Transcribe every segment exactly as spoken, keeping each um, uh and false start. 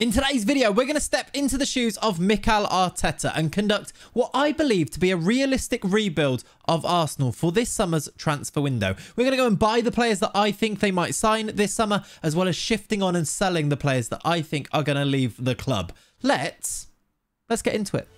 In today's video, we're going to step into the shoes of Mikel Arteta and conduct what I believe to be a realistic rebuild of Arsenal for this summer's transfer window. We're going to go and buy the players that I think they might sign this summer, as well as shifting on and selling the players that I think are going to leave the club. Let's, let's get into it.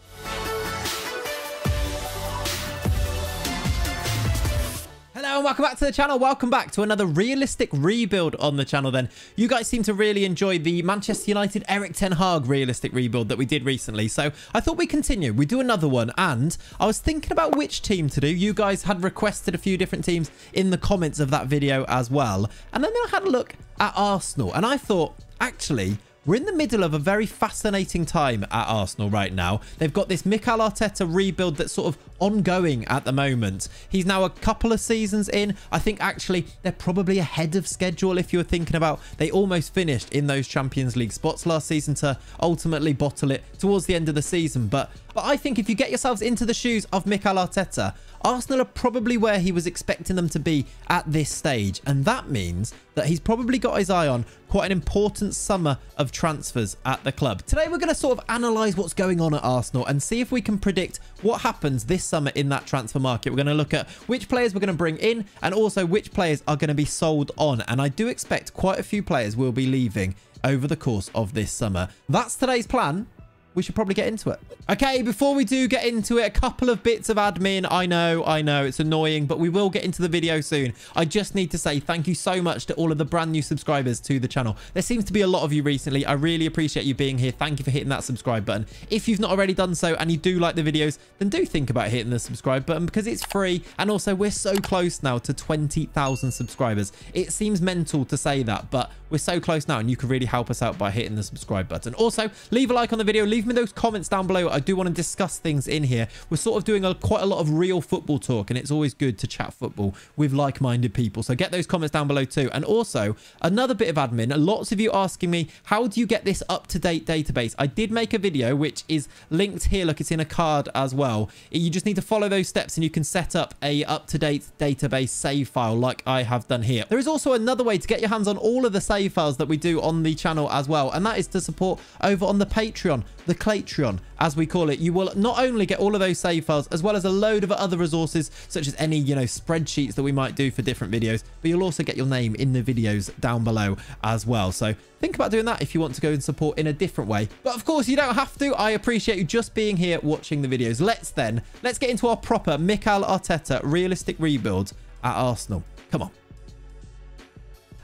Hello and welcome back to the channel. Welcome back to another realistic rebuild on the channel then. You guys seem to really enjoy the Manchester United Eric ten Hag realistic rebuild that we did recently. So I thought we continue. We do another one, and I was thinking about which team to do. You guys had requested a few different teams in the comments of that video as well. And then I had a look at Arsenal and I thought, actually, we're in the middle of a very fascinating time at Arsenal right now. They've got this Mikel Arteta rebuild that's sort of ongoing at the moment. He's now a couple of seasons in. I think actually they're probably ahead of schedule if you were thinking about they almost finished in those Champions League spots last season to ultimately bottle it towards the end of the season. But, but I think if you get yourselves into the shoes of Mikel Arteta, Arsenal are probably where he was expecting them to be at this stage. And that means that he's probably got his eye on quite an important summer of transfers at the club. Today, we're going to sort of analyse what's going on at Arsenal and see if we can predict what happens this summer in that transfer market. We're going to look at which players we're going to bring in and also which players are going to be sold on. And I do expect quite a few players will be leaving over the course of this summer. That's today's plan. We should probably get into it. Okay, before we do get into it, a couple of bits of admin. I know, I know, it's annoying, but we will get into the video soon. I just need to say thank you so much to all of the brand new subscribers to the channel. There seems to be a lot of you recently. I really appreciate you being here. Thank you for hitting that subscribe button. If you've not already done so and you do like the videos, then do think about hitting the subscribe button because it's free. And also, we're so close now to twenty thousand subscribers. It seems mental to say that, but we're so close now and you can really help us out by hitting the subscribe button. Also, leave a like on the video. Leave me those comments down below. I do want to discuss things in here. We're sort of doing a, quite a lot of real football talk, and it's always good to chat football with like-minded people. So get those comments down below too. And also, another bit of admin. Lots of you asking me, how do you get this up-to-date database? I did make a video, which is linked here. Look, it's in a card as well. You just need to follow those steps, and you can set up a up-to-date database save file like I have done here. There is also another way to get your hands on all of the save files that we do on the channel as well, and that is to support over on the Patreon. The Claytreon, as we call it. You will not only get all of those save files, as well as a load of other resources, such as any, you know, spreadsheets that we might do for different videos, but you'll also get your name in the videos down below as well. So think about doing that if you want to go and support in a different way. But of course, you don't have to. I appreciate you just being here watching the videos. Let's then, let's get into our proper Mikel Arteta realistic rebuild at Arsenal. Come on.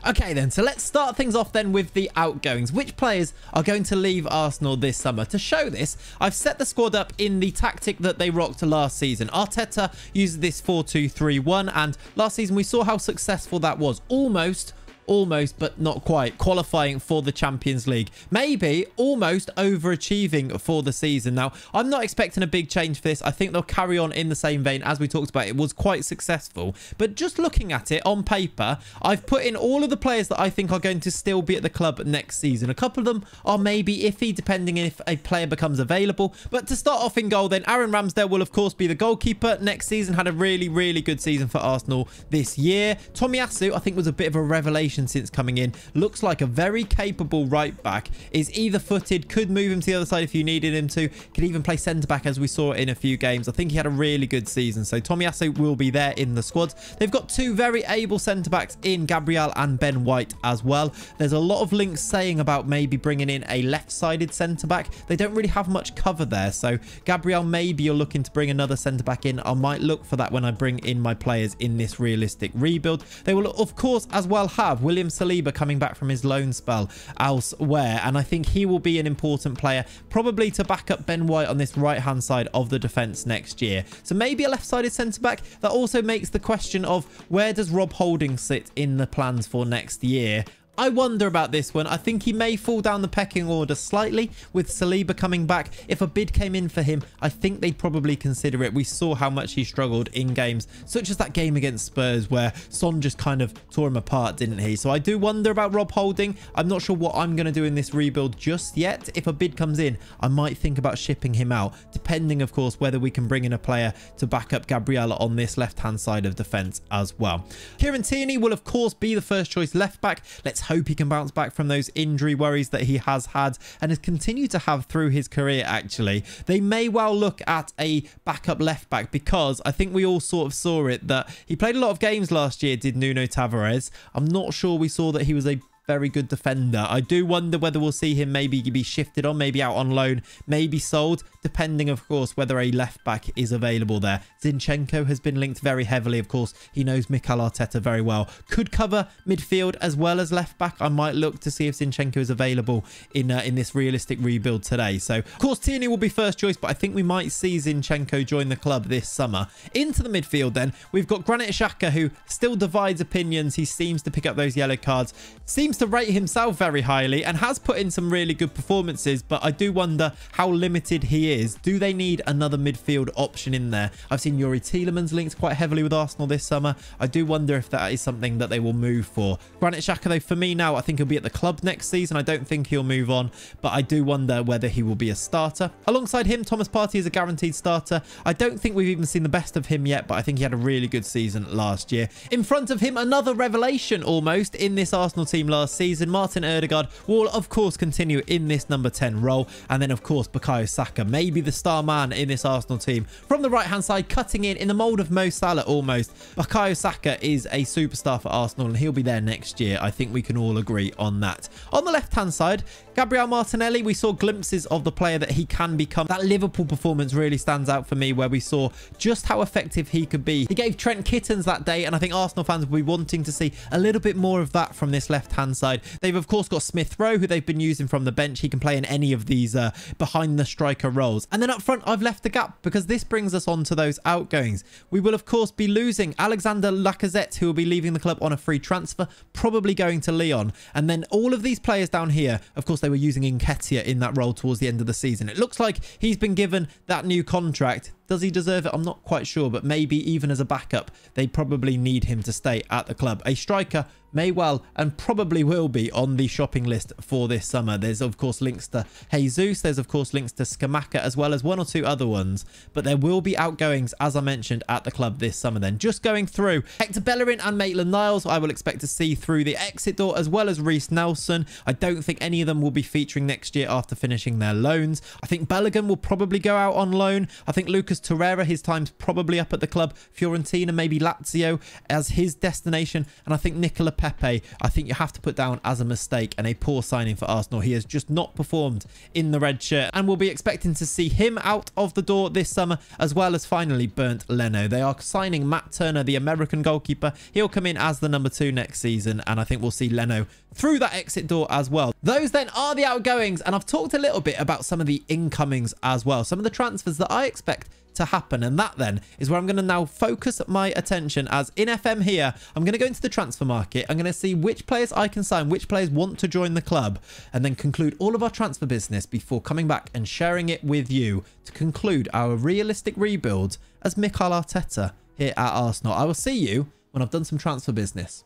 Okay then, so let's start things off then with the outgoings. Which players are going to leave Arsenal this summer? To show this, I've set the squad up in the tactic that they rocked last season. Arteta used this four two three one, and last season we saw how successful that was. Almost... Almost, but not quite, qualifying for the Champions League. Maybe almost overachieving for the season. Now, I'm not expecting a big change for this. I think they'll carry on in the same vein as we talked about. It was quite successful. But just looking at it on paper, I've put in all of the players that I think are going to still be at the club next season. A couple of them are maybe iffy, depending if a player becomes available. But to start off in goal, then Aaron Ramsdale will, of course, be the goalkeeper. Next season had a really, really good season for Arsenal this year. Tomiyasu, I think, was a bit of a revelation since coming in. Looks like a very capable right back. Is either footed, could move him to the other side if you needed him to, could even play centre back as we saw in a few games. I think he had a really good season, so Tomiyasu will be there in the squad. They've got two very able centre backs in Gabriel and Ben White as well. There's a lot of links saying about maybe bringing in a left-sided centre back. They don't really have much cover there, so Gabriel, maybe you're looking to bring another centre back in. I might look for that when I bring in my players in this realistic rebuild. They will, of course, as well have William Saliba coming back from his loan spell elsewhere, and I think he will be an important player, probably to back up Ben White on this right-hand side of the defence next year. So maybe a left-sided centre-back. That also makes the question of where does Rob Holding sit in the plans for next year? I wonder about this one. I think he may fall down the pecking order slightly with Saliba coming back. If a bid came in for him, I think they'd probably consider it. We saw how much he struggled in games, such as that game against Spurs where Son just kind of tore him apart, didn't he? So I do wonder about Rob Holding. I'm not sure what I'm going to do in this rebuild just yet. If a bid comes in, I might think about shipping him out, depending, of course, whether we can bring in a player to back up Gabriel on this left-hand side of defence as well. Kieran Tierney will, of course, be the first choice left-back. Let's Let's hope he can bounce back from those injury worries that he has had and has continued to have through his career, actually. They may well look at a backup left-back because I think we all sort of saw it that he played a lot of games last year, did Nuno Tavares. I'm not sure we saw that he was a very good defender. I do wonder whether we'll see him maybe be shifted on, maybe out on loan, maybe sold, depending, of course, whether a left-back is available there. Zinchenko has been linked very heavily, of course. He knows Mikel Arteta very well. Could cover midfield as well as left-back. I might look to see if Zinchenko is available in uh, in this realistic rebuild today. So, of course, Tierney will be first choice, but I think we might see Zinchenko join the club this summer. Into the midfield, then, we've got Granit Xhaka, who still divides opinions. He seems to pick up those yellow cards. Seems to rate himself very highly and has put in some really good performances, but I do wonder how limited he is. Do they need another midfield option in there? I've seen Youri Tielemans linked quite heavily with Arsenal this summer. I do wonder if that is something that they will move for. Granit Xhaka, though, for me now, I think he'll be at the club next season. I don't think he'll move on, but I do wonder whether he will be a starter. Alongside him, Thomas Partey is a guaranteed starter. I don't think we've even seen the best of him yet, but I think he had a really good season last year. In front of him, another revelation almost in this Arsenal team last season. Martin Ødegaard will, of course, continue in this number ten role. And then, of course, Bukayo Saka, maybe the star man in this Arsenal team. From the right-hand side, cutting in, in the mould of Mo Salah almost. Bukayo Saka is a superstar for Arsenal, and he'll be there next year. I think we can all agree on that. On the left-hand side, Gabriel Martinelli, we saw glimpses of the player that he can become. That Liverpool performance really stands out for me, where we saw just how effective he could be. He gave Trent Kittens that day, and I think Arsenal fans will be wanting to see a little bit more of that from this left-hand side. They've, of course, got Smith Rowe, who they've been using from the bench. He can play in any of these uh, behind the striker roles. And then up front, I've left the gap because this brings us on to those outgoings. We will, of course, be losing Alexander Lacazette, who will be leaving the club on a free transfer, probably going to Lyon. And then all of these players down here, of course, they were using Nketiah in that role towards the end of the season. It looks like he's been given that new contract. Does he deserve it? I'm not quite sure, but maybe even as a backup, they probably need him to stay at the club. A striker may well and probably will be on the shopping list for this summer. There's, of course, links to Jesus. There's, of course, links to Scamacca, as well as one or two other ones. But there will be outgoings, as I mentioned, at the club this summer then. Just going through Hector Bellerin and Maitland-Niles, I will expect to see through the exit door, as well as Reece Nelson. I don't think any of them will be featuring next year after finishing their loans. I think Bellingham will probably go out on loan. I think Lucas Torreira, his time's probably up at the club. Fiorentina, maybe Lazio as his destination. And I think Nicolas Pepe, I think you have to put down as a mistake and a poor signing for Arsenal. He has just not performed in the red shirt, and we'll be expecting to see him out of the door this summer, as well as finally Bernd Leno. They are signing Matt Turner, the American goalkeeper. He'll come in as the number two next season, and I think we'll see Leno through that exit door as well. Those then are the outgoings, and I've talked a little bit about some of the incomings as well, some of the transfers that I expect to happen, and that then is where I'm going to now focus my attention. As in F M here, I'm going to go into the transfer market. I'm going to see which players I can sign, which players want to join the club, and then conclude all of our transfer business before coming back and sharing it with you to conclude our realistic rebuild as Mikel Arteta here at Arsenal. I will see you when I've done some transfer business.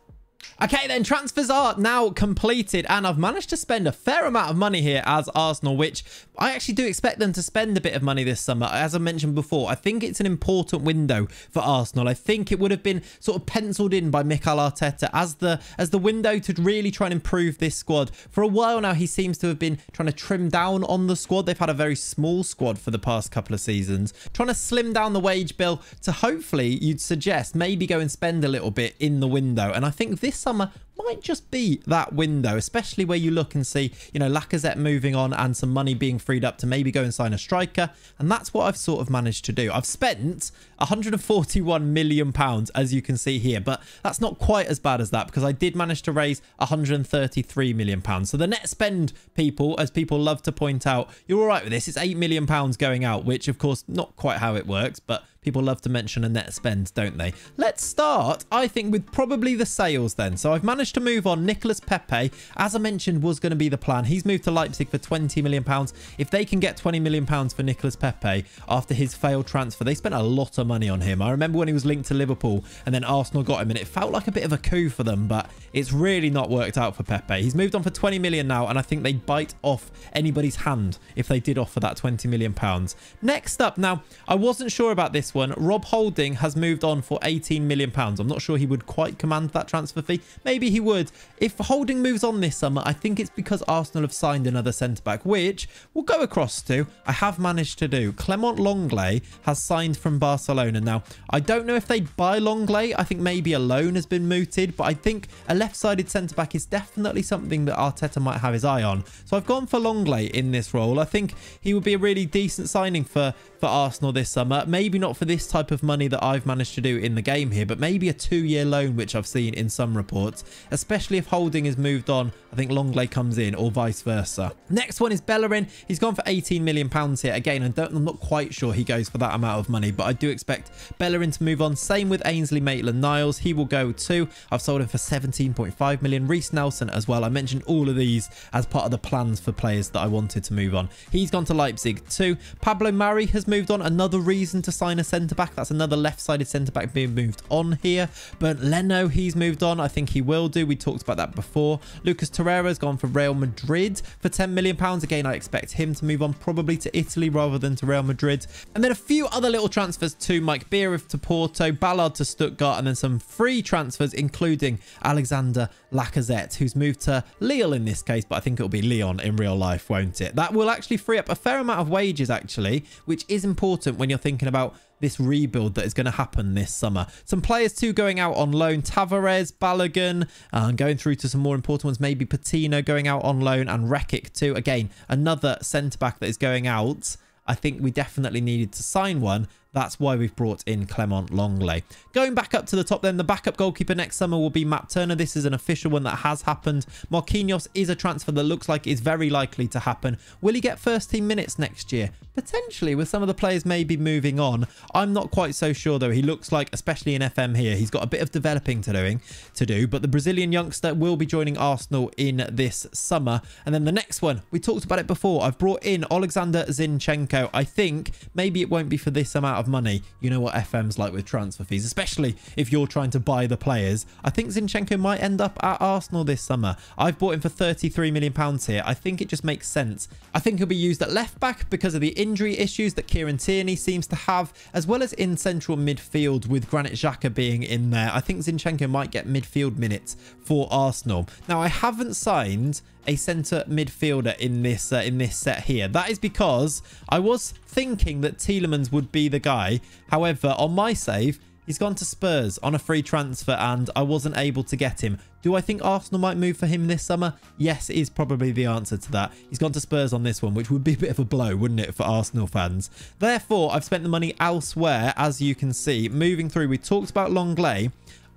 Okay then, transfers are now completed, and I've managed to spend a fair amount of money here as Arsenal, which I actually do expect them to spend a bit of money this summer. As I mentioned before, I think it's an important window for Arsenal. I think it would have been sort of penciled in by Mikel Arteta as the as the window to really try and improve this squad. For a while now, he seems to have been trying to trim down on the squad. They've had a very small squad for the past couple of seasons, trying to slim down the wage bill to hopefully, you'd suggest, maybe go and spend a little bit in the window. And I think this summer might just be that window, especially where you look and see, you know, Lacazette moving on and some money being freed up to maybe go and sign a striker. And that's what I've sort of managed to do. I've spent one hundred forty-one million pounds, as you can see here, but that's not quite as bad as that because I did manage to raise one hundred thirty-three million pounds. So the net spend, people, as people love to point out, you're all right with this. It's eight million pounds going out, which, of course, not quite how it works, but people love to mention a net spend, don't they? Let's start, I think, with probably the sales then. So I've managed to move on Nicolas Pepe, as I mentioned, was going to be the plan. He's moved to Leipzig for twenty million pounds. If they can get twenty million pounds for Nicolas Pepe after his failed transfer, they spent a lot of money on him. I remember when he was linked to Liverpool and then Arsenal got him, and it felt like a bit of a coup for them, but it's really not worked out for Pepe. He's moved on for twenty million pounds now, and I think they bite off anybody's hand if they did offer that twenty million pounds. Next up, now, I wasn't sure about this one. One. Rob Holding has moved on for eighteen million pounds. I'm not sure he would quite command that transfer fee. Maybe he would. If Holding moves on this summer, I think it's because Arsenal have signed another centre-back, which we'll go across to. I have managed to do. Clément Lenglet has signed from Barcelona. Now, I don't know if they'd buy Lenglet. I think maybe a loan has been mooted, but I think a left-sided centre-back is definitely something that Arteta might have his eye on. So I've gone for Lenglet in this role. I think he would be a really decent signing for, for Arsenal this summer. Maybe not for this type of money that I've managed to do in the game here, but maybe a two-year loan, which I've seen in some reports, especially if Holding is moved on. I think Lenglet comes in, or vice versa. Next one is Bellerin. He's gone for eighteen million pounds here. Again, I don't, I'm not quite sure he goes for that amount of money, but I do expect Bellerin to move on. Same with Ainsley Maitland-Niles. He will go too. I've sold him for seventeen point five million pounds. Reece Nelson as well. I mentioned all of these as part of the plans for players that I wanted to move on. He's gone to Leipzig too. Pablo Mari has moved on. Another reason to sign a centre-back. That's another left-sided centre-back being moved on here. Bernd Leno, he's moved on. I think he will do. We talked about that before. Lucas Torreira's gone for Real Madrid for ten million pounds. Again, I expect him to move on probably to Italy rather than to Real Madrid. And then a few other little transfers too. Mike Bierhoff to Porto, Ballard to Stuttgart, and then some free transfers, including Alexander Lacazette, who's moved to Lille in this case, but I think it'll be Lyon in real life, won't it? That will actually free up a fair amount of wages, actually, which is important when you're thinking about this rebuild that is going to happen this summer. Some players too going out on loan. Tavares, Balogun, uh, going through to some more important ones. Maybe Patino going out on loan, and Rekic too. Again, another centre-back that is going out. I think we definitely needed to sign one. That's why we've brought in Clément Lenglet. Going back up to the top then, the backup goalkeeper next summer will be Matt Turner. This is an official one that has happened. Marquinhos is a transfer that looks like is very likely to happen. Will he get first team minutes next year? Potentially, with some of the players maybe moving on. I'm not quite so sure though. He looks like, especially in F M here, he's got a bit of developing to, doing, to do. But the Brazilian youngster will be joining Arsenal in this summer. And then the next one, we talked about it before. I've brought in Alexander Zinchenko. I think maybe it won't be for this amount of money. You know what F M's like with transfer fees, especially if you're trying to buy the players. I think Zinchenko might end up at Arsenal this summer. I've bought him for thirty-three million pounds here. I think it just makes sense. I think he'll be used at left back because of the injury issues that Kieran Tierney seems to have, as well as in central midfield with Granit Xhaka being in there. I think Zinchenko might get midfield minutes for Arsenal. Now, I haven't signed a centre midfielder in this uh, in this set here. That is because I was thinking that Tielemans would be the guy. However, on my save, he's gone to Spurs on a free transfer and I wasn't able to get him. Do I think Arsenal might move for him this summer? Yes, is probably the answer to that. He's gone to Spurs on this one, which would be a bit of a blow, wouldn't it, for Arsenal fans? Therefore, I've spent the money elsewhere, as you can see. Moving through, we talked about Lenglet.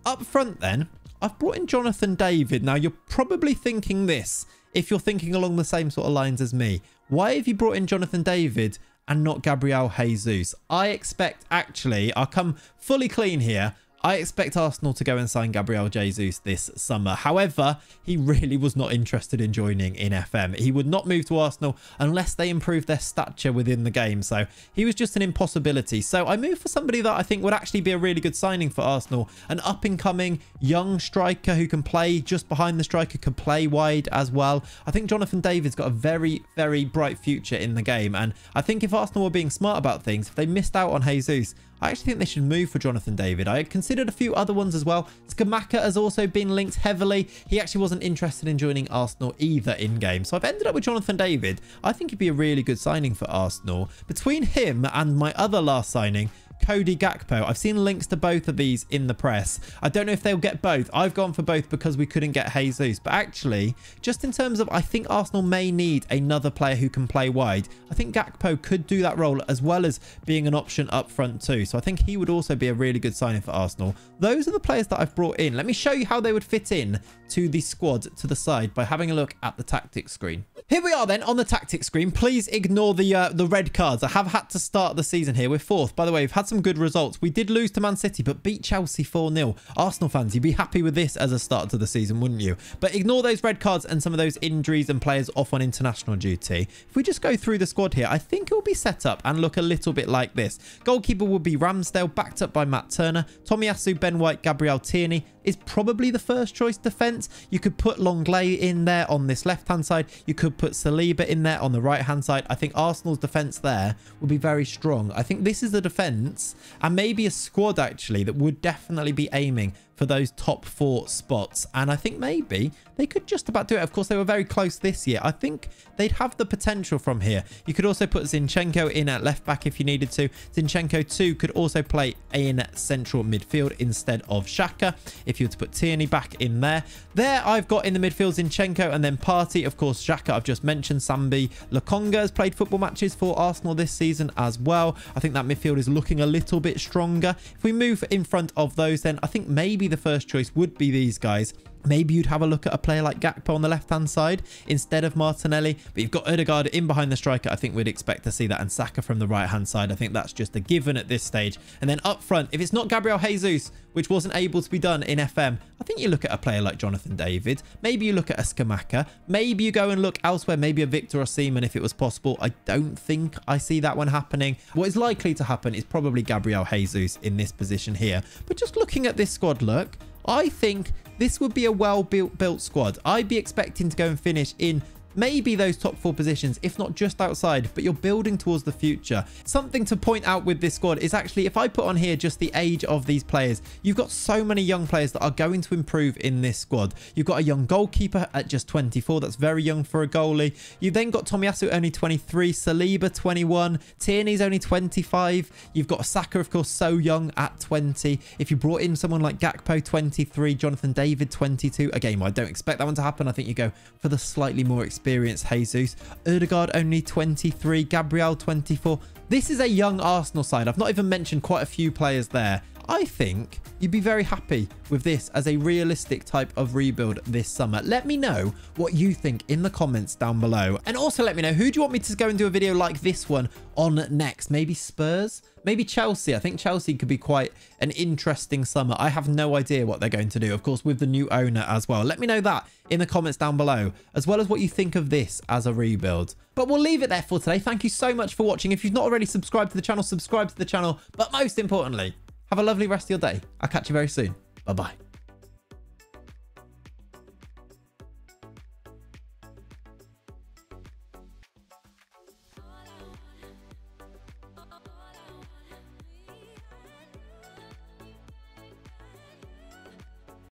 Up front then, I've brought in Jonathan David. Now, you're probably thinking this, if you're thinking along the same sort of lines as me. Why have you brought in Jonathan David and not Gabriel Jesus? I expect, actually, I'll come fully clean here. I expect Arsenal to go and sign Gabriel Jesus this summer. However, he really was not interested in joining in F M. He would not move to Arsenal unless they improved their stature within the game. So he was just an impossibility. So I moved for somebody that I think would actually be a really good signing for Arsenal. An up-and-coming young striker who can play just behind the striker, can play wide as well. I think Jonathan David's got a very, very bright future in the game. And I think if Arsenal were being smart about things, if they missed out on Jesus, I actually think they should move for Jonathan David. I had considered a few other ones as well. Scamacca has also been linked heavily. He actually wasn't interested in joining Arsenal either in-game. So I've ended up with Jonathan David. I think he'd be a really good signing for Arsenal. Between him and my other last signing, Cody Gakpo. I've seen links to both of these in the press. I don't know if they'll get both. I've gone for both because we couldn't get Jesus. But actually, just in terms of, I think Arsenal may need another player who can play wide. I think Gakpo could do that role as well as being an option up front too. So I think he would also be a really good signing for Arsenal. Those are the players that I've brought in. Let me show you how they would fit in to the squad to the side by having a look at the tactics screen. Here we are then on the tactics screen. Please ignore the uh, the red cards. I have had to start the season here. We're fourth. By the way, we've had some good results. We did lose to Man City, but beat Chelsea four nil. Arsenal fans, you'd be happy with this as a start to the season, wouldn't you? But ignore those red cards and some of those injuries and players off on international duty. If we just go through the squad here, I think it will be set up and look a little bit like this. Goalkeeper will be Ramsdale, backed up by Matt Turner. Tomiyasu, Ben White, Gabriel Tierney is probably the first choice defence. You could put Lenglet in there on this left-hand side. You could put Saliba in there on the right-hand side. I think Arsenal's defence there will be very strong. I think this is the defence and maybe a squad actually that would definitely be aiming for those top four spots. And I think maybe they could just about do it. Of course, they were very close this year. I think they'd have the potential from here. You could also put Zinchenko in at left back if you needed to. Zinchenko too could also play in central midfield instead of Xhaka if you were to put Tierney back in there. There I've got in the midfield Zinchenko and then Partey. Of course, Xhaka I've just mentioned. Sambi Lokonga has played football matches for Arsenal this season as well. I think that midfield is looking a little bit stronger. If we move in front of those, then I think maybe the first choice would be these guys. Maybe you'd have a look at a player like Gakpo on the left-hand side instead of Martinelli. But you've got Ødegaard in behind the striker. I think we'd expect to see that. And Saka from the right-hand side. I think that's just a given at this stage. And then up front, if it's not Gabriel Jesus, which wasn't able to be done in F M, I think you look at a player like Jonathan David. Maybe you look at a Scamacca. Maybe you go and look elsewhere. Maybe a Victor Osimhen if it was possible. I don't think I see that one happening. What is likely to happen is probably Gabriel Jesus in this position here. But just looking at this squad, look, I think this would be a well-built built squad. I'd be expecting to go and finish in maybe those top four positions, if not just outside, but you're building towards the future. Something to point out with this squad is actually, if I put on here just the age of these players, you've got so many young players that are going to improve in this squad. You've got a young goalkeeper at just twenty-four. That's very young for a goalie. You then got Tomiyasu only twenty-three, Saliba twenty-one, Tierney's only twenty-five. You've got Saka, of course, so young at twenty. If you brought in someone like Gakpo, twenty-three, Jonathan David, twenty-two. Again, I don't expect that one to happen. I think you go for the slightly more experienced Experience Jesus. Ødegaard only twenty-three, Gabriel twenty-four. This is a young Arsenal side. I've not even mentioned quite a few players there. I think you'd be very happy with this as a realistic type of rebuild this summer. Let me know what you think in the comments down below. And also let me know, who do you want me to go and do a video like this one on next? Maybe Spurs? Maybe Chelsea. I think Chelsea could be quite an interesting summer. I have no idea what they're going to do, of course, with the new owner as well. Let me know that in the comments down below, as well as what you think of this as a rebuild. But we'll leave it there for today. Thank you so much for watching. If you've not already subscribed to the channel, subscribe to the channel. But most importantly, have a lovely rest of your day. I'll catch you very soon. Bye-bye.